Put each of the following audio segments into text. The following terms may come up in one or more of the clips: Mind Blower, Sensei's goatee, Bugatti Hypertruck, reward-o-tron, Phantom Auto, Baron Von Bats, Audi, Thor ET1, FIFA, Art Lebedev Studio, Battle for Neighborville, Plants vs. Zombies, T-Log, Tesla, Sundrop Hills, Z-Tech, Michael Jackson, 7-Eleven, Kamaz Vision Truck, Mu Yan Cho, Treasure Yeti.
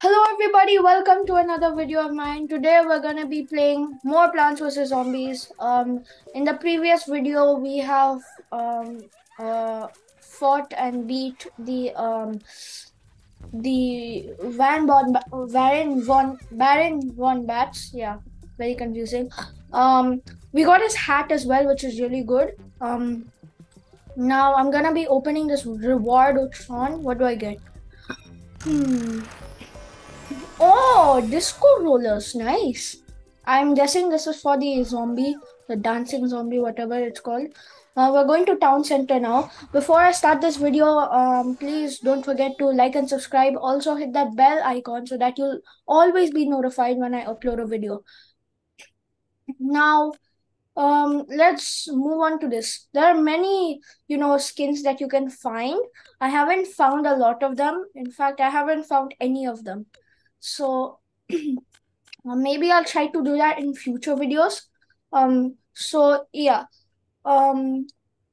Hello everybody, welcome to another video of mine. Today we're gonna be playing more Plants vs Zombies. In the previous video we have fought and beat the Baron Von Bats. Yeah, very confusing. We got his hat as well, which is really good. Now I'm gonna be opening this reward-o-tron. What do I get? Oh, disco rollers, nice. I'm guessing this is for the zombie, the dancing zombie, whatever it's called. We're going to town center now. Before I start this video, please don't forget to like and subscribe. Also hit that bell icon so that you'll always be notified when I upload a video. Now, let's move on to this. There are many, skins that you can find. I haven't found a lot of them. In fact, I haven't found any of them. So maybe I'll try to do that in future videos. So yeah,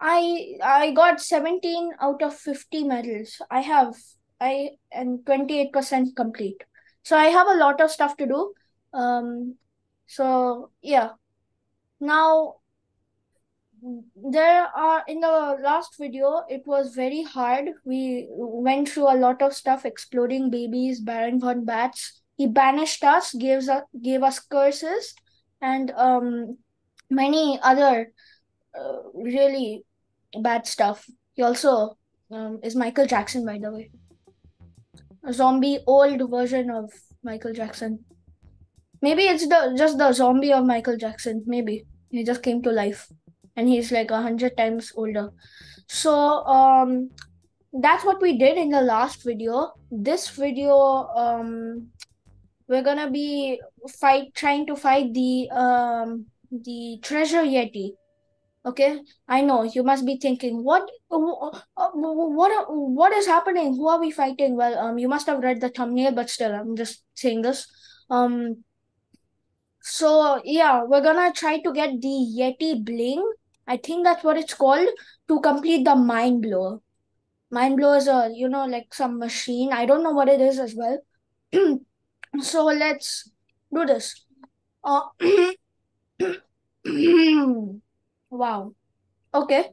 I got 17 out of 50 medals. I am 28% complete. So I have a lot of stuff to do. So yeah, now there are, in the last video it was very hard. We went through a lot of stuff: exploding babies, Baron Von Bats, he banished us, gave us curses, and many other really bad stuff. He also is Michael Jackson, by the way, a zombie, old version of Michael Jackson. Maybe it's just the zombie of Michael Jackson. Maybe he just came to life and he's like 100 times older. So that's what we did in the last video. This video, we're gonna be trying to fight the Treasure Yeti. Okay, I know you must be thinking, what is happening? Who are we fighting? Well, you must have read the thumbnail, but still, I'm just saying this. So yeah, we're gonna try to get the Yeti bling. I think that's what it's called, to complete the Mind Blower. Mind Blower is a, like some machine. I don't know what it is as well. So let's do this. Wow. Okay.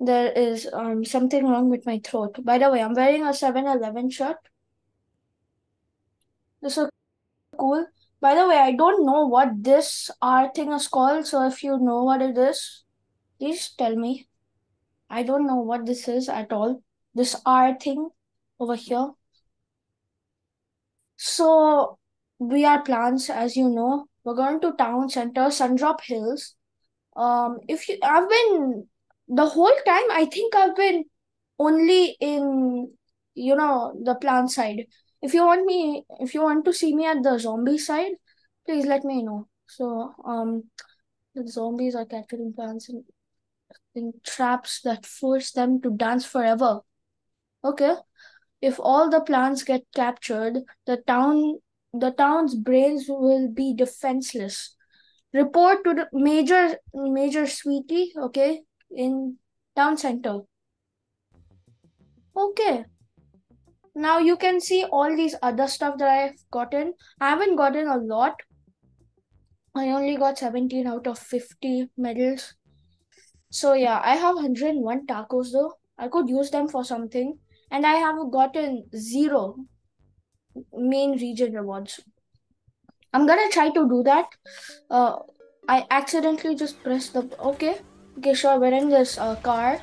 There is something wrong with my throat. By the way, I'm wearing a 7-Eleven shirt. This is cool. By the way, I don't know what this art thing is called. So if you know what it is, please tell me. I don't know what this is at all. This art thing over here. So we are plants, as you know. We're going to town center, Sundrop Hills. The whole time, I think I've been only in, the plant side. If you want to see me at the zombie side, please let me know. So, the zombies are capturing plants in traps that force them to dance forever. Okay. If all the plants get captured, the town's brains will be defenseless. Report to the major sweetie, okay, in town center. Okay. Now you can see all these other stuff that I've gotten. I haven't gotten a lot. I only got 17 out of 50 medals. So yeah, I have 101 tacos though. I could use them for something. And I have gotten 0 main region rewards. I'm gonna try to do that. I accidentally just pressed the... Okay, sure, we're in this car.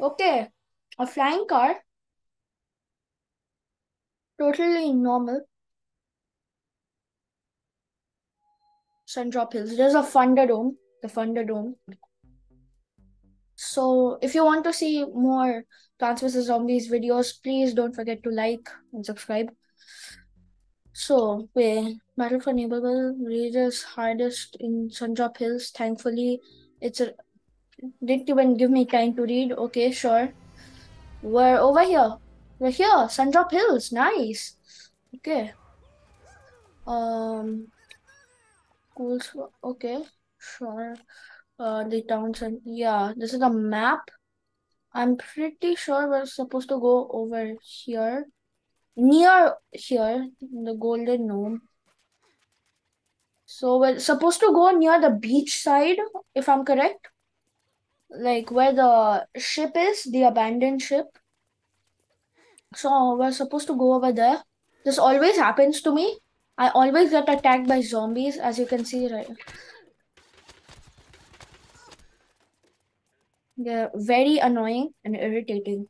Okay. A flying car, totally normal. Sundrop Hills, there's a Thunderdome, the Thunderdome. So if you want to see more Plants vs Zombies videos, please don't forget to like and subscribe. So, wait, Battle for Neighborville, rages hardest in Sundrop Hills. Thankfully, didn't even give me time to read. Okay, sure. We're over here. We're here. Sundrop Hills. Nice. Okay. Cool. Okay. Sure. The town center. Yeah. This is a map. I'm pretty sure we're supposed to go over here. Near here, the golden gnome. So we're supposed to go near the beach side, if I'm correct. Like where the ship is, the abandoned ship. So we're supposed to go over there. This always happens to me. I always get attacked by zombies, as you can see right. They're very annoying and irritating.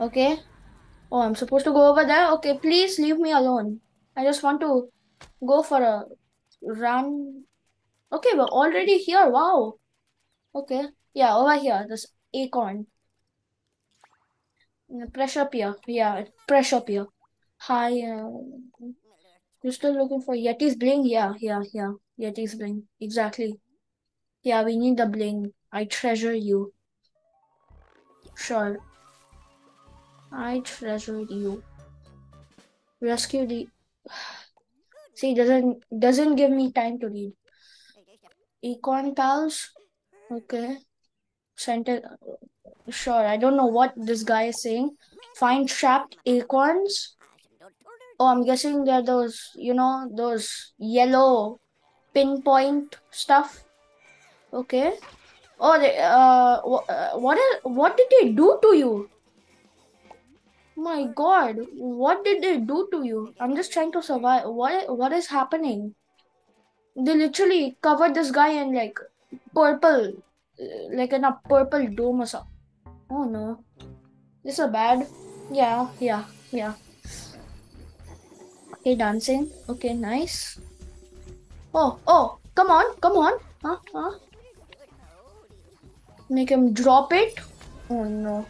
Okay. Oh, I'm supposed to go over there? Okay, please leave me alone. I just want to go for a run. Okay, we're already here. Wow. Okay. Yeah, over here. This acorn. Pressure pier. Yeah, pressure pier. Hi. You're still looking for Yeti's bling? Yeah. Yeti's bling. Exactly. Yeah, we need the bling. I treasure you. Sure. I treasure you. Rescue the... See, doesn't give me time to read. Econ pals? Okay. Center... Sure, I don't know what this guy is saying. Find trapped acorns? Oh, I'm guessing they're those, you know, those yellow pinpoint stuff. Okay. Oh, they, what did they do to you? My God, what did they do to you? I'm just trying to survive. What is happening? They literally covered this guy in like purple, like in a purple dome or something. Oh no, this is bad. Yeah. Okay, dancing. Okay, nice. Oh, come on. Huh? Make him drop it. Oh no.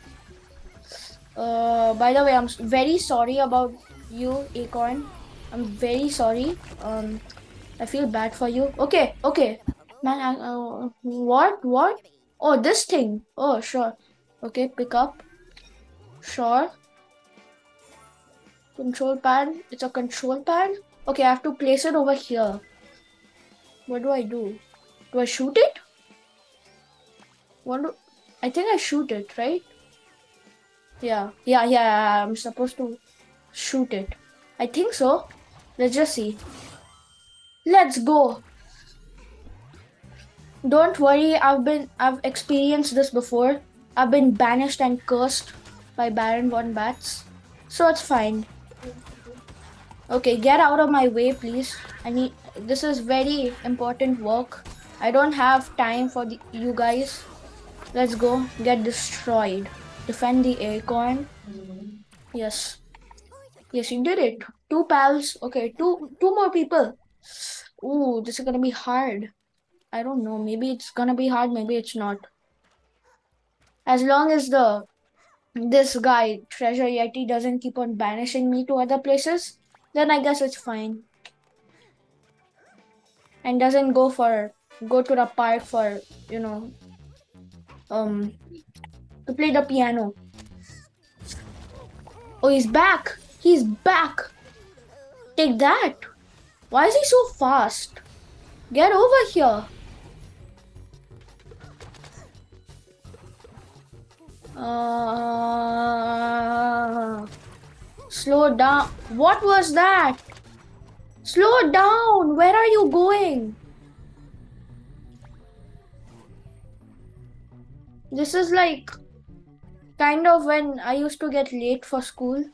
By the way, I'm very sorry about you, acorn. I'm very sorry. I feel bad for you. Okay. Man, what? Oh, this thing. Oh, sure. Okay, pick up. Sure. Control pad. It's a control pad. Okay, I have to place it over here. What do? Do I shoot it? I think I shoot it, right? Yeah, I'm supposed to shoot it. I think so. Let's just see. Let's go. Don't worry, I've experienced this before. I've been banished and cursed by Baron Von Bats. So it's fine. Okay, get out of my way, please. This is very important work. I don't have time for you guys. Let's go. Get destroyed. Defend the acorn. Yes, you did it. Two pals. Okay, two more people. Ooh, this is gonna be hard. I don't know. Maybe it's gonna be hard. Maybe it's not. As long as this guy, Treasure Yeti, doesn't keep on banishing me to other places, then I guess it's fine. And doesn't go to the park for, you know, to play the piano. Oh, he's back. Take that. Why is he so fast? Get over here. Slow down. What was that? Slow down. Where are you going? This is like kind of when I used to get late for school.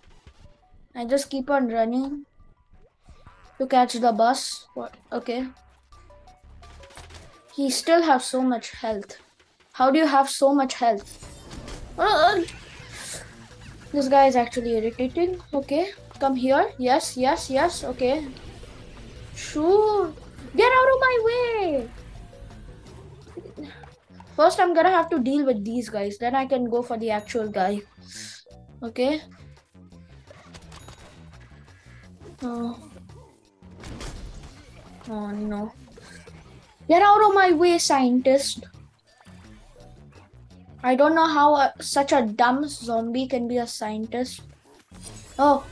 I just keep on running to catch the bus. What? Okay. He still has so much health. How do you have so much health? This guy is actually irritating. Okay. Come here. Yes. Okay. Shoot. Get out of my way. First, I'm gonna have to deal with these guys. Then I can go for the actual guy. Okay. Oh no. Get out of my way, scientist. I don't know how such a dumb zombie can be a scientist. Oh.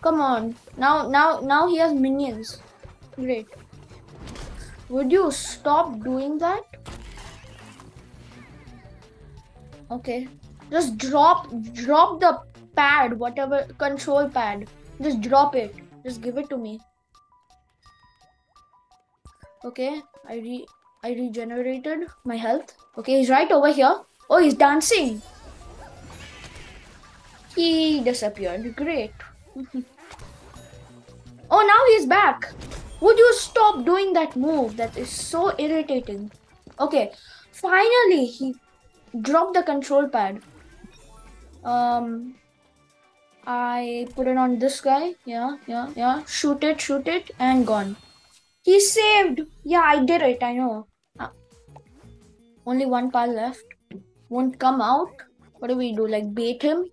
Come on. Now he has minions. Great. Would you stop doing that? Okay. Just drop the pad, whatever, control pad. Just drop it. Just give it to me. Okay, I regenerated my health. Okay, he's right over here. Oh, he's dancing. He disappeared. Great. Oh, now he's back. Would you stop doing that move? That is so irritating. Okay, finally he dropped the control pad. I put it on this guy. Yeah. Shoot it, and gone. He saved. Yeah, I did it. I know. Only one pal left. Won't come out. What do we do? Like bait him?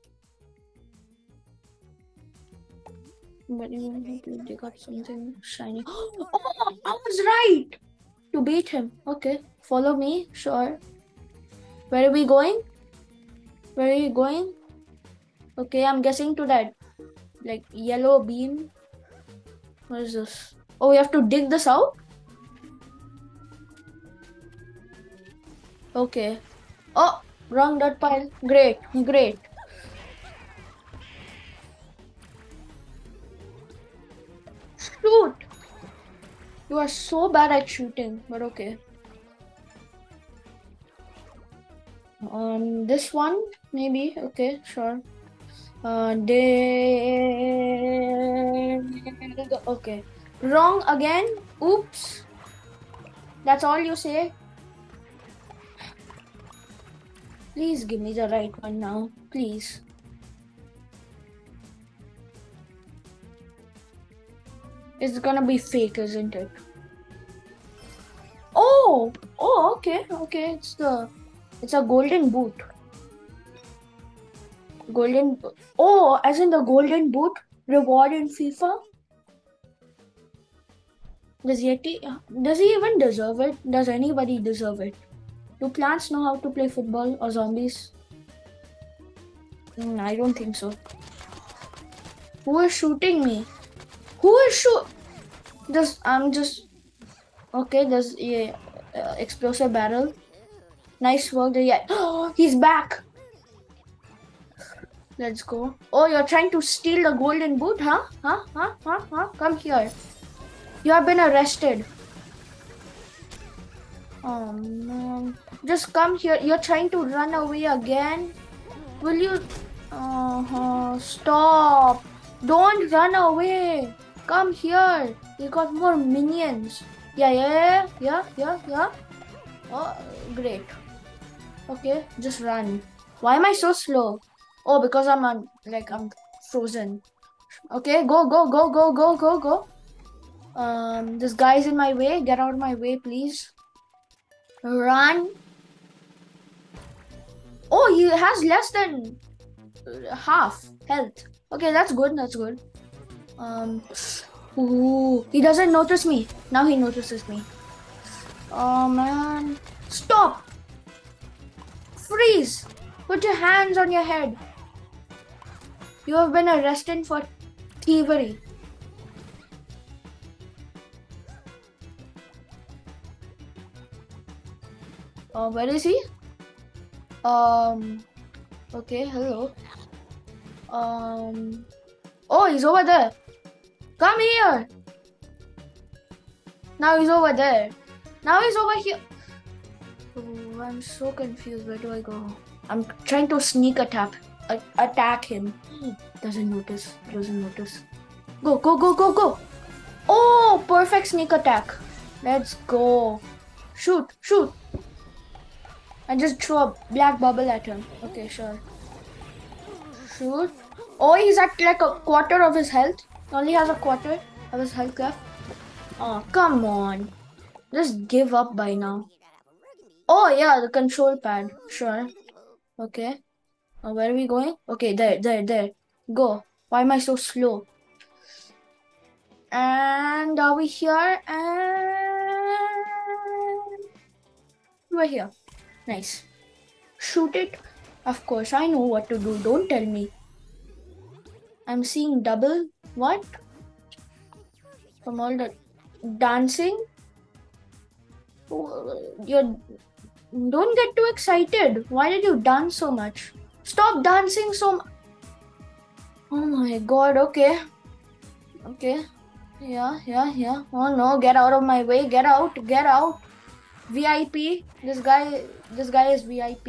But they got something shiny. Oh, I was right to bait him. Okay, follow me. Sure. Where are we going? Where are you going? Okay, I'm guessing to that like yellow beam. What is this? Oh, we have to dig this out? Okay. Oh, wrong dirt pile. Great, great. Shoot! You are so bad at shooting, but okay. This one, maybe. Okay, sure. Okay. Wrong again. Oops. That's all you say. Please give me the right one now. Please. It's gonna be fake, isn't it? Oh! Oh, okay. Okay, it's a golden boot. Golden... Oh, as in the golden boot reward in FIFA? Does Yeti, does he even deserve it? Does anybody deserve it? Do plants know how to play football or zombies? I don't think so. Who is shooting me? Who is okay, there's a explosive barrel. Nice work there, yeah. Oh, he's back. Let's go. Oh, you're trying to steal the golden boot, huh? Huh? Come here. You have been arrested. Oh no. Just come here. You're trying to run away again. Will you... Stop. Don't run away. Come here. You got more minions. Yeah. Oh, great. Okay, just run. Why am I so slow? Oh, because I'm on, like, I'm frozen. Okay, go. This guy's in my way. Get out of my way, please. Run. Oh, he has less than half health. Okay, that's good. That's good. Ooh, he doesn't notice me. Now he notices me. Oh man! Stop! Freeze! Put your hands on your head. You have been arrested for thievery. Where is he? Okay, hello. Oh, he's over there. Come here. Now he's over there. Now he's over here. Oh, I'm so confused. Where do I go? I'm trying to sneak attack him. Doesn't notice. Go. Oh, perfect sneak attack. Let's go. Shoot. I just throw a black bubble at him. Okay, sure. Shoot. Oh, he's at like a quarter of his health. He only has a quarter of his health left. Oh, come on. Just give up by now. Oh, yeah, the control pad. Sure. Okay. Where are we going? Okay, there. Go. Why am I so slow? And are we here? And... we're here. Nice. Shoot it. Of course, I know what to do. Don't tell me. I'm seeing double. What? From all the dancing. You're... Don't get too excited. Why did you dance so much? Stop dancing so much. Oh my god, okay. Okay. Yeah, yeah, yeah. Oh no, get out of my way. Get out, get out. VIP. This guy is VIP.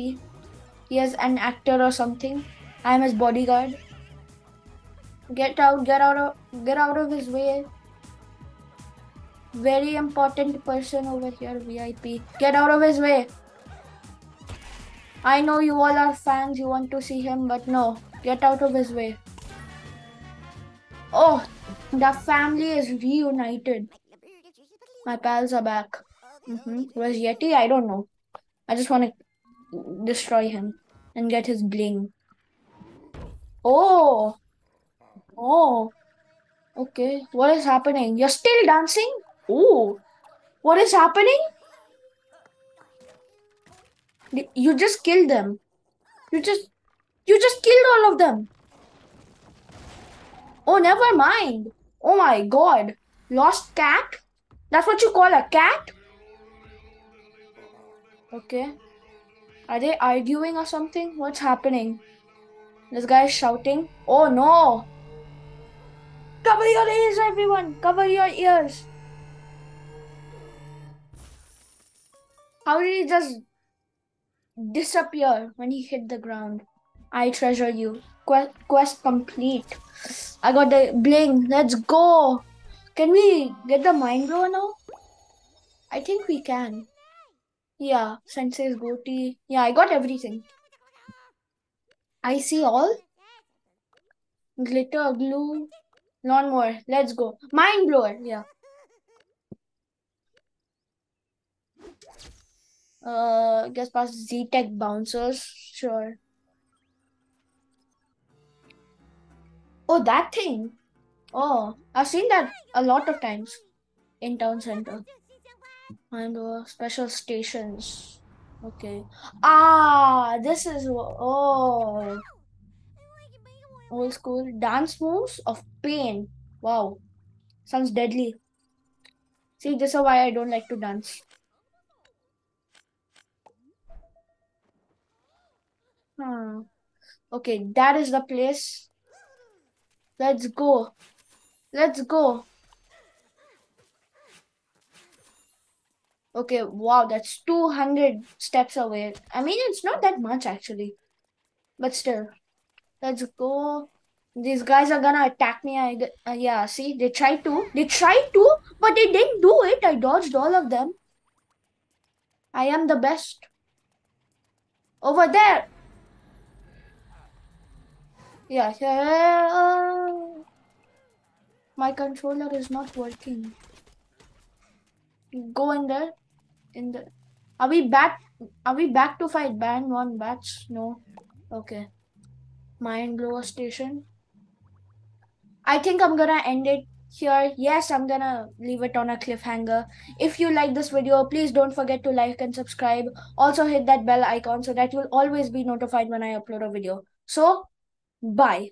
He is an actor or something. I am his bodyguard. Get out of his way. Very important person over here, VIP. Get out of his way. I know you all are fans, you want to see him, but no. Get out of his way. Oh, the family is reunited. My pals are back. Where's Yeti? I don't know. I just want to destroy him and get his bling. Oh. Oh. Okay. What is happening? You're still dancing? Oh. What is happening? You just killed them. You just killed all of them. Oh, never mind. Oh my god. Lost cat? That's what you call a cat? Okay. Are they arguing or something? What's happening? This guy is shouting. Oh no. Cover your ears, everyone. Cover your ears. How did he just disappear when he hit the ground? I treasure you. Quest complete. I got the bling. Let's go. Can we get the mind blower now? I think we can. Yeah. Sensei's goatee. Yeah, I got everything. I see all. Glitter, glue, lawnmower. Let's go. Mind blower. Yeah. Guess past Z-Tech bouncers. Sure. Oh, that thing. Oh, I've seen that a lot of times in town center. Mind blower, special stations. Okay. Ah, this is... Oh. Old school. Dance moves of pain. Wow. Sounds deadly. See, this is why I don't like to dance. Hmm. Okay, that is the place. Let's go. Let's go. Okay, wow, that's 200 steps away. I mean, it's not that much actually. But still. Let's go. These guys are gonna attack me. Yeah, see, they tried to. They tried to, but they didn't do it. I dodged all of them. I am the best. Over there. Yeah, my controller is not working. Go in there. Are we back to fight Baron Von Bats? No. Okay. Mind blower station. I think I'm gonna end it here. Yes, I'm gonna leave it on a cliffhanger. If you like this video, please don't forget to like and subscribe. Also hit that bell icon so that you'll always be notified when I upload a video. So, bye.